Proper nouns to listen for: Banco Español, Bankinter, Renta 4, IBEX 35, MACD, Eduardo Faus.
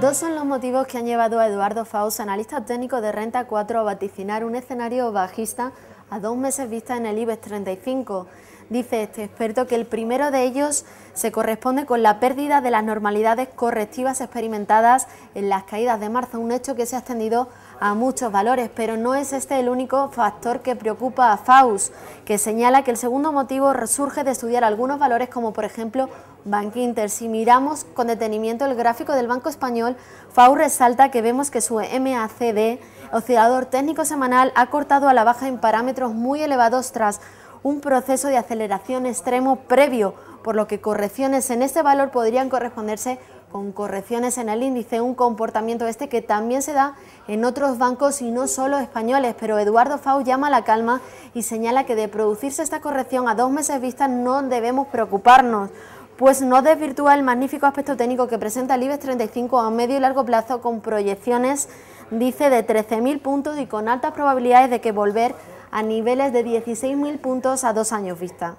Dos son los motivos que han llevado a Eduardo Faus, analista técnico de Renta 4, a vaticinar un escenario bajista a 2 meses vista en el IBEX 35. Dice este experto que el primero de ellos se corresponde con la pérdida de las normalidades correctivas experimentadas en las caídas de marzo, un hecho que se ha extendido a muchos valores, pero no es este el único factor que preocupa a Faus, que señala que el segundo motivo surge de estudiar algunos valores como por ejemplo Bankinter. Si miramos con detenimiento el gráfico del Banco Español, Faus resalta que vemos que su MACD, oscilador técnico semanal, ha cortado a la baja en parámetros muy elevados tras un proceso de aceleración extremo previo, por lo que correcciones en este valor podrían corresponderse con correcciones en el índice, un comportamiento este que también se da en otros bancos y no solo españoles, pero Eduardo Faus llama a la calma y señala que de producirse esta corrección a 2 meses vista no debemos preocuparnos, pues no desvirtúa el magnífico aspecto técnico que presenta el IBEX 35 a medio y largo plazo, con proyecciones, dice, de 13.000 puntos y con altas probabilidades de que volver a niveles de 16.000 puntos a 2 años vista.